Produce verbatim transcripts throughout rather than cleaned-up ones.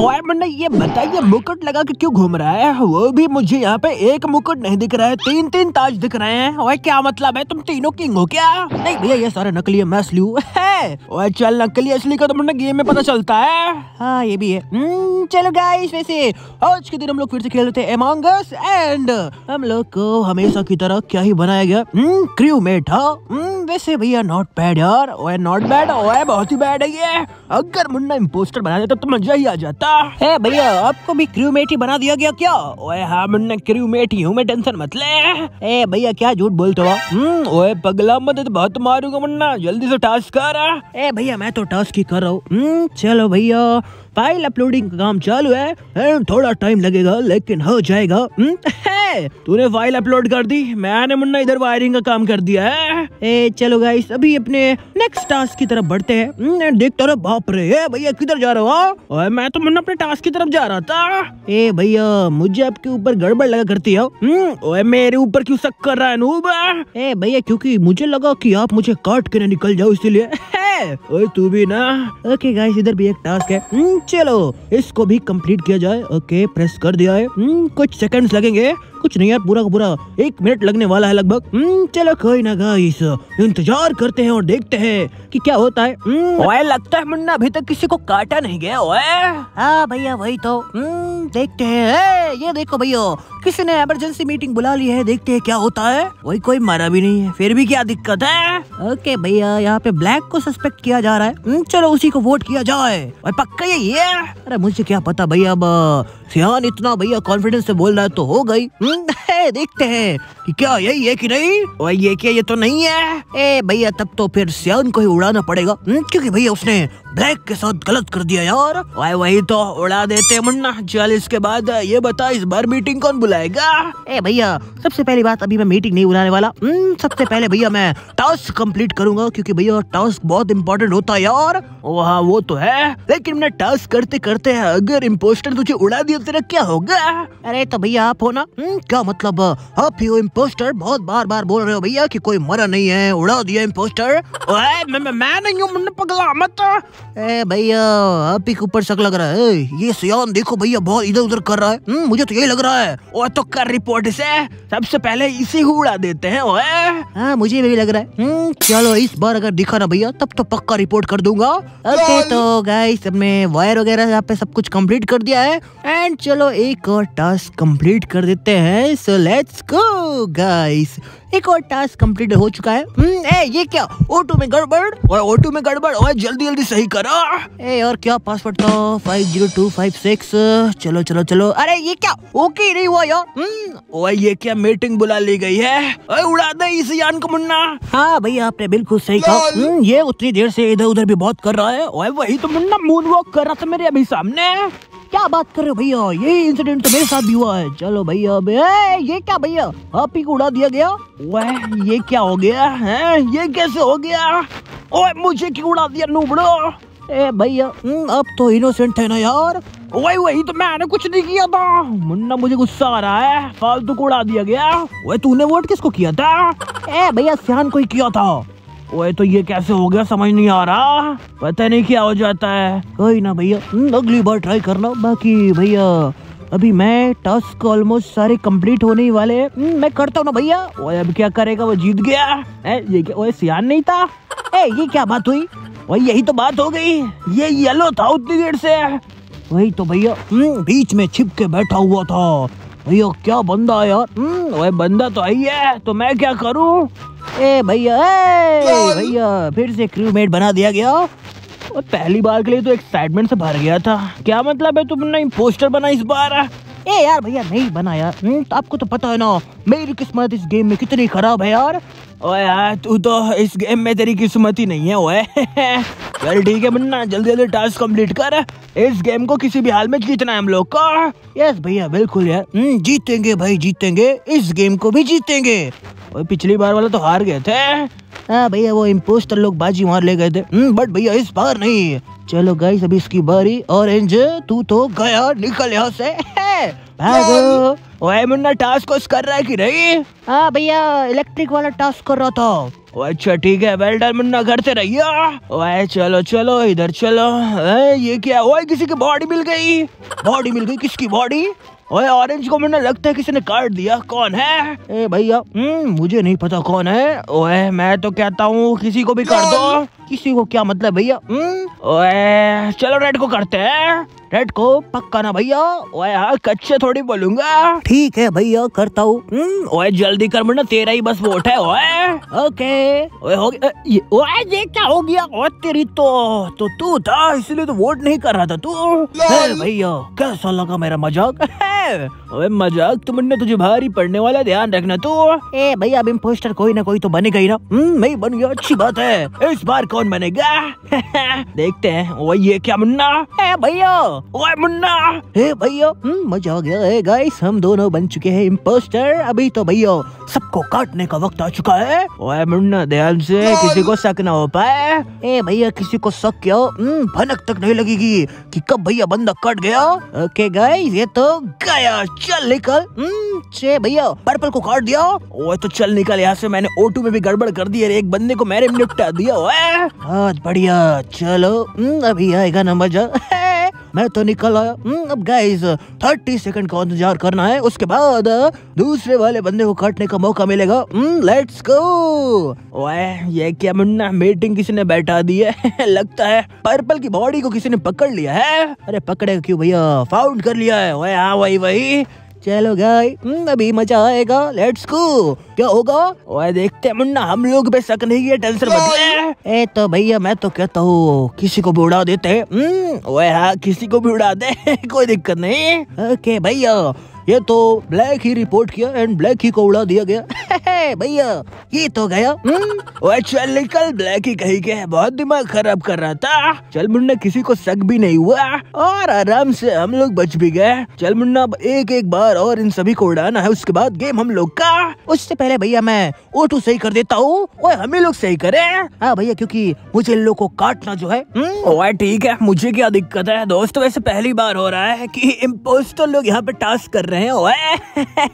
और मैंने ये बताइए मुकुट लगा के क्यों घूम रहा है? वो भी मुझे यहाँ पे एक मुकुट नहीं दिख रहा है, तीन तीन ताज दिख रहे हैं। और क्या मतलब है, तुम तीनों किंग हो क्या? नहीं भैया ये सारे नकली है, मैं असली हूँ। और चल नकली असली का तो तुमने गेम में पता चलता है। हाँ ये भी है। चलो गाइस वैसे आज के दिन हम लोग फिर से खेल रहे थे एमॉन्ग अस एंड हम लोग को हमेशा की तरह क्या ही बनाया गया, क्रू मेट। हाँ वैसे भैया नॉट बैड यार, ओए नॉट बैड, ओए बहुत ही बैड है ये। अगर मुन्ना इम्पोस्टर बना देता तो मजा ही आ जाता है। भैया आपको भी क्रूमेट ही बना दिया गया क्या? ओए हाँ मुन्ना क्रूमेट ही हूँ मैं, टेंशन मत ले। ए भैया क्या झूठ बोलते हो? हम्म ओए पगला मत, तो बहुत मारूंगा मुन्ना, जल्दी से टास्क कर। ए भैया मैं तो टास्क ही कर रहा हूँ। चलो भैया फाइल अपलोडिंग का काम चालू है, थोड़ा टाइम लगेगा लेकिन हो जाएगा। तूने फाइल अपलोड कर दी, मैंने मुन्ना इधर वायरिंग का काम कर दिया है। ए चलो गाइस अभी अपने नेक्स्ट टास्क की तरफ बढ़ते हैं। देखते रहो, बाप रे ए भैया किधर जा रहा हो? और मैं तो मुन्ना अपने टास्क की तरफ जा रहा था। ए भैया मुझे आपके ऊपर गड़बड़ लगा करती हो। ओए मेरे ऊपर क्यों शक कर रहा है नूब? ए भैया क्योंकि मुझे लगा कि आप मुझे काट के ना निकल जाओ इसलिए। ओए तू भी ना। ओके गाइस इधर भी एक टास्क है, चलो इसको भी कंप्लीट किया जाए। ओके प्रेस कर दिया है। कुछ सेकंड्स लगेंगे, कुछ नहीं यार पूरा का पूरा एक मिनट लगने वाला है लगभग। चलो कोई ना गाइस इंतजार करते हैं और देखते हैं कि क्या होता है। ओए लगता है मुन्ना अभी तक किसी को काटा नहीं गया। ओए हाँ भैया वही तो। देखते हैं। ये देखो भैया किसी ने इमरजेंसी मीटिंग बुला ली है, देखते है क्या होता है। वही कोई मारा भी नहीं है, फिर भी क्या दिक्कत है। ओके भैया यहाँ पे ब्लैक को सस्पेक्ट किया जा रहा है, चलो उसी को वोट किया जाए। और पक्का यही है। अरे मुझे क्या पता भैया, अब सियान इतना भैया कॉन्फिडेंस से बोल रहा है तो हो गई। देखते हैं कि क्या यही है कि नहीं। और ये क्या, ये तो नहीं है। ए भैया तब तो फिर सियान को ही उड़ाना पड़ेगा, क्योंकि भैया उसने ब्लैक के साथ गलत कर दिया यार। वही वही तो उड़ा देते मुन्ना। चल इसके बाद ये बता इस बार मीटिंग कौन बुलाएगा? ए भैया सबसे पहली बात अभी मैं मीटिंग नहीं बुलाने वाला। सबसे पहले भैया मैं टास्क कंप्लीट करूंगा, क्योंकि भैया टास्क बहुत इम्पोर्टेंट होता है यार। हाँ वो तो है, लेकिन मैं टास्क करते करते अगर इम्पोस्टर तुझे उड़ा दिया तेरा क्या होगा? अरे तो भैया आप हो ना। क्या मतलब आप ही हो इम्पोस्टर? बहुत बार बार बोल रहे हो भैया कि कोई मरा नहीं है, उड़ा दिया इम्पोस्टर। मैं नहीं हूँ मुन्ना पगला मत। ए भैया आप ही के ऊपर शक लग रहा है। ये सियान देखो भैया बहुत इधर उधर कर रहा है, मुझे तो यही लग रहा है। और तो कर रिपोर्ट इसे, सबसे पहले इसी को उड़ा देते हैं। ओए हाँ मुझे भी लग रहा है। चलो इस बार अगर दिखा ना भैया तब तो पक्का रिपोर्ट कर दूंगा। ओके तो गाइस हमने वायर वगैरह यहाँ पे सब कुछ कम्प्लीट कर दिया है एंड चलो एक और टास्क कम्प्लीट कर देते हैं। सो लेट्स गो गाइस, एक और टास्क कम्प्लीट हो चुका है। ए, ये क्या ऑटो में गड़बड़, और ऑटो में गड़बड़ और जल्दी जल्दी सही करो। ए और क्या पासवर्ड था? Five zero two five six. चलो चलो चलो। अरे ये क्या ओके नहीं हुआ यार। ओए ये क्या मीटिंग बुला ली गई है। ओए उड़ा दे इस यान को मुन्ना। हाँ भैया आपने बिल्कुल सही कहा, ये उतनी देर से इधर उधर भी बहुत कर रहा है। ओए वही तो मुन्ना मून वॉक कर रहा था मेरे अभी सामने। क्या बात कर रहे हो भैया, ये इंसिडेंट तो मेरे साथ भी हुआ है। चलो भैया ये क्या भैया आप ही को उड़ा दिया गया। वह ये क्या हो गया है, ये कैसे हो गया? ओए मुझे क्यों उड़ा दिया नूबड़ो? ए भैया अब तो इनोसेंट है ना यार। वही वही तो, मैंने कुछ नहीं किया था मुन्ना, मुझे गुस्सा आ रहा है, फालतू को उड़ा दिया गया। ओए तूने वोट किसको किया था? ए भैया सियान को ही किया था। ओए तो ये कैसे हो गया समझ नहीं आ रहा, पता नहीं क्या हो जाता है। कोई ना भैया अगली बार ट्राई करना। बाकी भैया अभी मैं टास्क ऑलमोस्ट सारे कंप्लीट होने ही वाले हैं, मैं करता हूँ ना भैया। ओए अब क्या करेगा, वो जीत गया। ए, ये क्या ओए सियान नहीं था? ए ये क्या बात हुई? वही यही तो बात हो गई, ये येलो था उतनी देर से। वही तो भैया बीच में छिप के बैठा हुआ था। भैया क्या बंदा है यार। ओए बंदा तो आई है तो मैं क्या करूँ? ए भैया भैया फिर से क्रूमेट बना दिया गया। और पहली बार के लिए तो एक्साइटमेंट से भर गया था। क्या मतलब है तुमने इम्पोस्टर बना इस बार? ए यार भैया नहीं बना यार, तो आपको तो पता है ना मेरी किस्मत इस गेम में कितनी खराब है यार। ओए यार तू तो इस गेम में तेरी किस्मत ही नहीं है। ओए चल ठीक है मुन्ना जल्दी जल्दी टास्क कंप्लीट कर, इस गेम को किसी भी हाल में जीतना है हम लोग को। यस भैया बिल्कुल यार जीतेंगे भाई जीतेंगे, इस गेम को भी जीतेंगे। और पिछली बार वाला तो हार गए थे। हाँ भैया वो इम्पोस्टर लोग बाजी मार ले गए थे, बट भैया इस बार नहीं। चलो गाइस अभी इसकी बारी। ऑरेंज तू तो गया, निकल यहाँ से भागो। ओए मुन्ना टास्क कुछ कर रहा है कि नहीं? हाँ भैया इलेक्ट्रिक वाला टास्क कर रहा था। अच्छा ठीक है वेल डन मुन्ना, करते रहिए। ओए चलो चलो इधर चलो। ए, ये क्या? ओए किसी की बॉडी मिल गई। बॉडी मिल गई? किसकी बॉडी? ओए ऑरेंज को मुन्ना लगता है किसी ने काट दिया। कौन है? ए भैया मुझे नहीं पता कौन है। ओए मैं तो कहता हूँ किसी को भी कर दो। किसी को क्या मतलब भैया? ओए चलो रेड को करते हैं। रेड को पक्का ना भैया? ओए हाँ कच्चे थोड़ी बोलूंगा। ठीक है भैया करता हूँ। ओए जल्दी कर मुन्ना, तेरा ही बस वोट है। ओए ओके। ओए हो गया। ओए ये क्या हो गया? ओए तेरी तो तो तू था इसलिए तो वोट नहीं कर रहा था तू। भैया कैसा लगा मेरा मजाक? ओए मजाक तो मुन्ना तुझे भारी पड़ने वाला, ध्यान रखना तू। ए भैया अब इम्पोस्टर कोई ना कोई तो बनेगा ही ना। मैं ही बन गया, अच्छी बात है। इस बार कौन बनेगा देखते हैं। ओए ये क्या मुन्ना? ए भैया, ओए मुन्ना, ए भैया मजा आ गया। ए गाइस हम दोनों बन चुके हैं इम्पोस्टर। अभी तो भैया सबको काटने का वक्त आ चुका है। ओए मुन्ना ध्यान से, किसी को शक ना हो पाए। ए भैया किसी को शक क्या? भनक तक नहीं लगेगी कि कब भैया बंदा कट गया। ओके गाइस ये तो गया, चल निकल। छे भैया पर्पल को काट दिया। ओए तो चल निकल यहाँ से, मैंने ओटू में भी गड़बड़ कर दी है। एक बंदे को मैंने निपटा दिया। ओए बहुत बढ़िया, चलो अभी आएगा ना मजा। मैं तो निकल आया। अब गाइस तीस सेकंड का इंतजार करना है, उसके बाद दूसरे वाले बंदे को काटने का मौका मिलेगा। Let's go. ओए ये क्या मुन्ना, मीटिंग किसी ने बैठा दी है लगता है। पर्पल की बॉडी को किसी ने पकड़ लिया है। अरे पकड़े क्यों भैया, फाउंड कर लिया है। ओए हाँ वही वही। चलो गाइस अभी मजा आएगा, लेट्स गो। क्या होगा? ओए देखते हैं मुन्ना, हम लोग पे शक नहीं है, टेंशन मत ले। ए तो भैया मैं तो कहता हूँ किसी को भी उड़ा देते हैं। ओए हाँ किसी को भी उड़ा दे कोई दिक्कत नहीं। ओके भैया ये तो ब्लैक ही रिपोर्ट किया एंड ब्लैक ही को उड़ा दिया गया। भैया ये तो गया। ओए चल निकल, ब्लैक ही कहीं के बहुत दिमाग खराब कर रहा था। चल मुन्ना किसी को शक भी नहीं हुआ और आराम से हम लोग बच भी गए। चल मुन्ना अब एक एक बार और इन सभी को उड़ाना है, उसके बाद गेम हम लोग का। उससे पहले भैया मैं ओटू सही कर देता हूँ। ओए हम ही लोग सही करे। हाँ भैया क्योंकि मुझे इन लोग को काटना जो है। ओए ठीक है, मुझे क्या दिक्कत है दोस्तों। वैसे पहली बार हो रहा है की इम्पोस्टर लोग यहाँ पे टास्क कर रहे हैं। ओए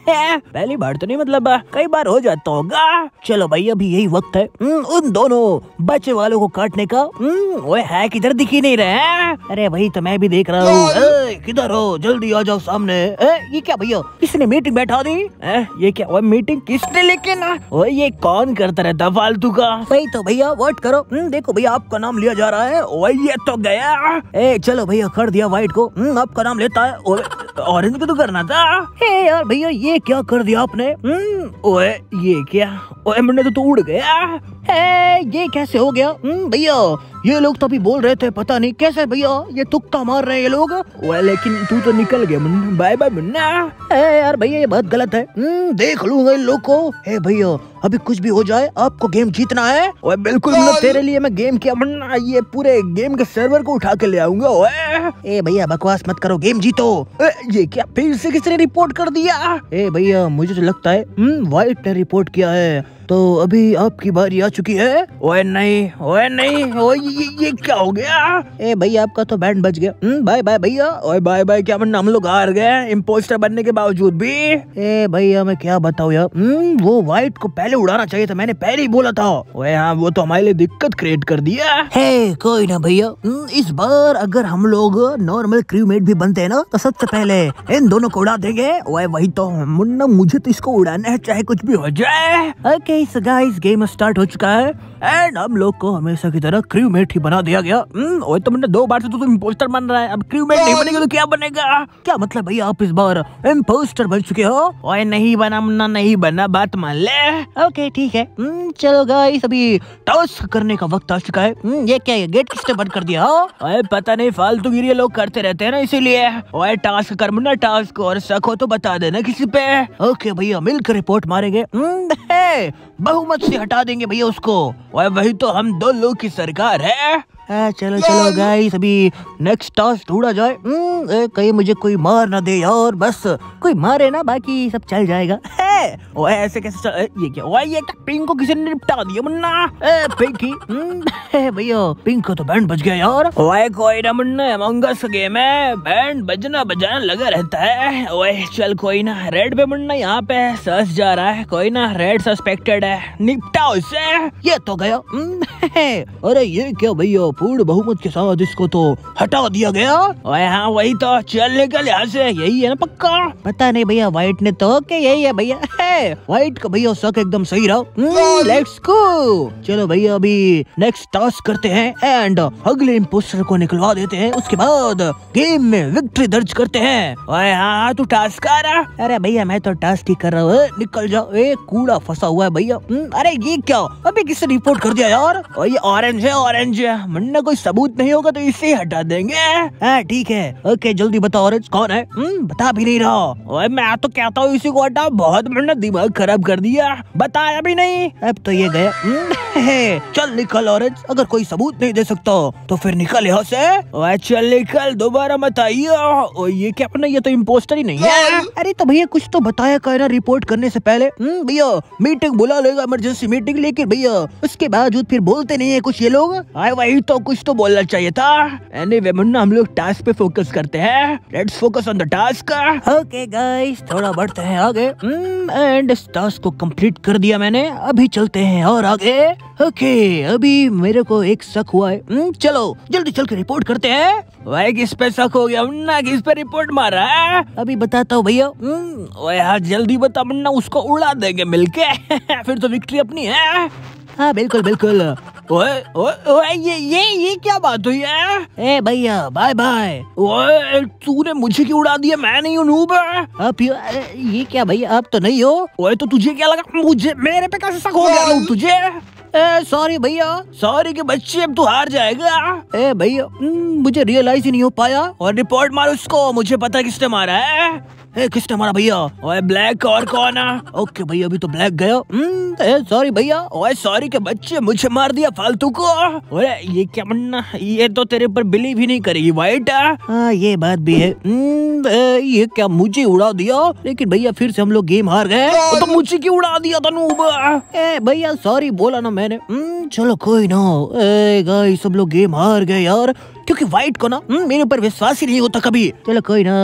पहली बार तो नहीं, मतलब कई बार हो जाता होगा। चलो भाई अभी यही वक्त है उन दोनों बच्चे वालों को काटने का। ओए है किधर, दिख ही नहीं रहे हैं। अरे भाई तो मैं भी देख रहा हूँ, किधर हो, जल्दी आ जाओ सामने। ए, ये क्या भैया, किसने मीटिंग बैठा दी? ए, ये क्या? ओए मीटिंग किसने? लेकिन ओए ये कौन करता रहता फालतू का? भाई तो भैया वोट करो। देखो भैया आपका नाम लिया जा रहा है। ओए ये तो गया। चलो भैया कर दिया व्हाइट को, आपका नाम लेता है। ऑरेंज को तो करना था। हे यार भैया ये क्या कर दिया आपने? ओए ये क्या? ओए मुन्ना तो, तो उड़ गया। हे ये कैसे हो गया भैया? ये लोग तो अभी बोल रहे थे, पता नहीं कैसे भैया ये तुक्का मार रहे हैं ये लोग। ओए लेकिन तू तो निकल गया Munna, bye bye Munna. Hey यार भैया ये बहुत गलत है। देख लूंगा इन लोग को। हे भैया अभी कुछ भी हो जाए आपको गेम जीतना है। ओए बिल्कुल मुन्ना, तेरे लिए मैं गेम किया मुन्ना, ये पूरे गेम के सर्वर को उठा के ले आऊंगा। ओए ए भैया बकवास मत करो, गेम जीतो। ये क्या फिर से किसने रिपोर्ट कर दिया? ए भैया मुझे तो लगता है व्हाइट ने रिपोर्ट किया है, तो अभी आपकी बारी आ चुकी है। ओए नहीं, ओए नहीं, ओए ये, ये क्या हो गया? ए भैया आपका तो बैंड बज गया, बाय बाय भैया। ओए बाय बाय क्या मुन्ना, हम लोग हार गए इम्पोस्टर बनने के बावजूद भी। ए भैया मैं क्या बताऊं यार, वो व्हाइट को पहले उड़ाना चाहिए था, मैंने पहले ही बोला था। ओए हाँ वो तो हमारे लिए दिक्कत क्रिएट कर दिया है। कोई ना भैया, इस बार अगर हम लोग नॉर्मल क्रूमेट भी बनते है ना, तो सबसे पहले इन दोनों को उड़ा देंगे। ओए वही तो मुन्ना, मुझे तो इसको उड़ाना है चाहे कुछ भी हो जाए। Okay so guys game start हो चुका है एंड हम लोग को हमेशा की तरह क्रूमेट ही बना दिया गया। ओए तो मुन्ना दो बार से तो तुम इम्पोस्टर बन रहा है, अब क्रूमेट नहीं बनेगा तो क्या बनेगा? क्या मतलब भैया आप इस बार इम्पोस्टर बन चुके हो? ओए नहीं बना मुन्ना, नहीं बना, बात मान ले। ओके ठीक है चलो गाइस अभी टास्क करने का वक्त आ चुका है। ये क्या है, गेट किसने बंद कर दिया? ओए पता नहीं, फालतू गिरी लोग करते रहते है ना इसीलिए। ओए टास्क कर मुन्ना टास्क, और शक हो तो बता देना किसी पे। ओके भैया मिलकर रिपोर्ट मारेंगे, बहुमत से हटा देंगे भैया उसको। वही तो हम दो लोग की सरकार है। है। चलो चलो गाइस, अभी नेक्स्ट टास्क ढूंढा जाए। ए, कहीं मुझे कोई मार ना दे यार, बस कोई मारे ना, बाकी सब चल जाएगा। है ओए ऐसे कैसे चल... ये क्या ओए, ये पिंक को किसी ने निपटा दिया मुन्ना। ए पिंकी भैया, पिंक को तो बैंड बज गया यार। ओए कोई ना मुन्ना, अमंग अस गेम है, बैंड बजना बजाना लगा रहता है। ओए चल कोई ना, रेड पे मुन्ना यहाँ पे सर्च जा रहा है, कोई ना रेड सस्पेक्टेड है, निपटाओ इसे। ये तो गया। अरे ये क्या भैया, पूर्ण बहुमत के साथ इसको तो हटा दिया गया। ओए हाँ वही तो, चल निकल यहाँ से, यही है ना पक्का? पता नहीं भैया, व्हाइट ने तो के यही है भैया। व्हाइट का भैया शक एकदम सही रहा। लेट्स गो, चलो भैया अभी नेक्स्ट टास्क करते हैं एंड अगले इंपोस्टर को निकलवा देते हैं, उसके बाद गेम में विक्ट्री दर्ज करते हैं। ओए हाँ तू टास्क कर रहा? अरे भैया मैं तो टास्क ही कर रहा हूँ, निकल जाओ। ए कूड़ा फंसा हुआ है भैया। अरे ये क्या, अभी किसने रिपोर्ट कर दिया यार? और ये ऑरेंज है, ऑरेंज है मुन्ना, कोई सबूत नहीं होगा तो इसे हटा देंगे। हाँ ठीक है, ओके जल्दी बताओ ऑरेंज कौन है? बता भी नहीं रहा। ओए मैं तो कहता हूँ इसी को हटा, बहुत मुन्ना दिमाग खराब कर दिया, बताया भी नहीं। अब तो ये गए, चल निकल ऑरेंज, अगर कोई सबूत नहीं दे सकता तो फिर निकल यहाँ से। ओए चल निकल, दोबारा मत आइयो। ये क्या अपना, ये तो इम्पोस्टर ही नहीं है। अरे तो भैया कुछ तो बताया कर ना, रिपोर्ट करने से पहले। भैया मीटिंग बुला लेगा, इमरजेंसी मीटिंग, लेकिन भैया उसके बावजूद फिर बोलते नहीं है कुछ ये लोग। आए वही तो, कुछ तो बोलना चाहिए था। एनीवे मुन्ना, हम लोग टास्क पे फोकस करते हैं। Let's focus on the task. Okay guys, थोड़ा बढ़ते हैं आगे एंड इस टास्क को कंप्लीट कर दिया मैंने, अभी चलते हैं और आगे। ओके अभी मेरे को एक शक हुआ है, चलो जल्दी चल के रिपोर्ट करते हैं। भाई किस पे शक हो गया मुन्ना, किस पे रिपोर्ट मारा है? अभी बताता हूँ भैया। ओए यार जल्दी बता मुन्ना, उसको उड़ा देंगे मिलके। फिर तो विक्ट्री अपनी है। हाँ बिल्कुल बिल्कुल। ओए ओए ओए ये ये ये क्या बात हुई है? ए भैया बाय बाय। ओए तूने मुझे क्यों उड़ा दिया, मैं नहीं हूँ नूब। आप ये क्या भैया, आप तो नहीं हो। ओए तो तुझे क्या लगा मुझे, मेरे पे कैसे शक हो गया तुझे? सॉरी भैया, सॉरी के बच्चे, अब तू हार जाएगा। ए भैया मुझे रियलाइज ही नहीं हो पाया। और रिपोर्ट मार उसको, मुझे पता किसने मारा है। ए, किसने मारा भैया? ओए ब्लैक और कौन है? ओके भैया अभी तो ब्लैक गया, सॉरी भैया। ओए सॉरी के बच्चे, मुझे मार दिया फालतू को। ओए ये क्या मन्ना, ये तो तेरे पर बिलीव ही नहीं करेगी वाइट। हाँ ये बात भी है। ए, ये क्या मुझे उड़ा दिया, लेकिन भैया फिर से हम लोग गेम हार गए। तो मुझे क्यों उड़ा दिया था नूब? ए भैया सॉरी बोला ना मैंने। चलो कोई ना, ए गाइस सब लोग गेम हार गए यार, क्योंकि व्हाइट को ना मेरे ऊपर विश्वास ही नहीं होता कभी। चलो कोई ना,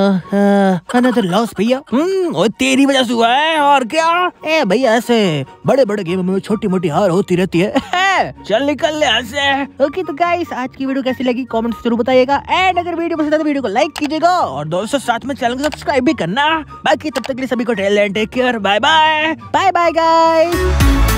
अनदर लॉस भैया, और तेरी वजह से हुआ है और क्या। ए भैया ऐसे बड़े बड़े गेम में छोटी मोटी हार होती रहती है। है चल निकल ले ऐसे। ओके तो गाइस आज की वीडियो कैसी लगी कमेंट जरूर बताइएगा, एंड अगर वीडियो पसंद आए तो वीडियो को लाइक कीजिएगा, और दोस्तों साथ में चैनल को सब्सक्राइब भी करना। बाकी तब तक के लिए सभी को take care, bye bye bye bye guys.